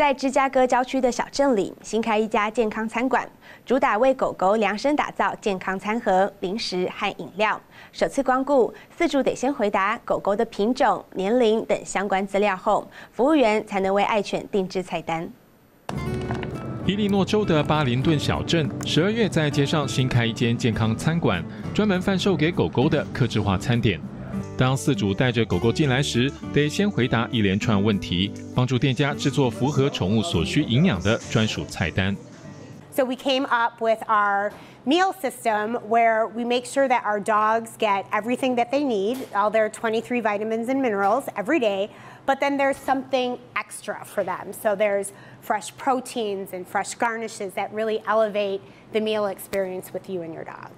在芝加哥郊区的小镇里，新开一家健康餐馆，主打为狗狗量身打造健康餐盒、零食和饮料。首次光顾，饲主得先回答狗狗的品种、年龄等相关资料后，服务员才能为爱犬定制菜单。 伊利诺州的巴林顿小镇，12月在街上新开一间健康餐馆，专门贩售给狗狗的客制化餐点。当饲主带着狗狗进来时，得先回答一连串问题，帮助店家制作符合宠物所需营养的专属菜单。 So we came up with our meal system where we make sure that our dogs get everything that they need, all their 23 vitamins and minerals every day, but then there's something extra for them. So there's fresh proteins and fresh garnishes that really elevate the meal experience with you and your dog.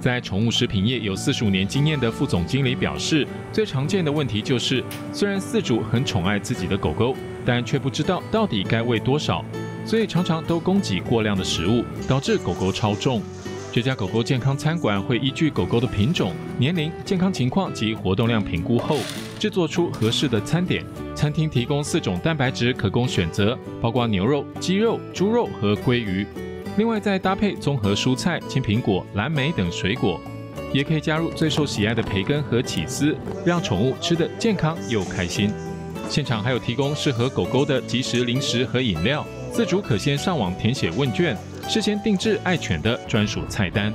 在宠物食品业有45年经验的副总经理表示，最常见的问题就是，虽然饲主很宠爱自己的狗狗，但却不知道到底该喂多少。 所以常常都供给过量的食物，导致狗狗超重。这家狗狗健康餐馆会依据狗狗的品种、年龄、健康情况及活动量评估后，制作出合适的餐点。餐厅提供4种蛋白质可供选择，包括牛肉、鸡肉、猪肉和鲑鱼。另外再搭配综合蔬菜、青苹果、蓝莓等水果，也可以加入最受喜爱的培根和起司，让宠物吃得健康又开心。现场还有提供适合狗狗的即食零食和饮料。 饲主可先上网填写问卷，事先定制爱犬的专属菜单。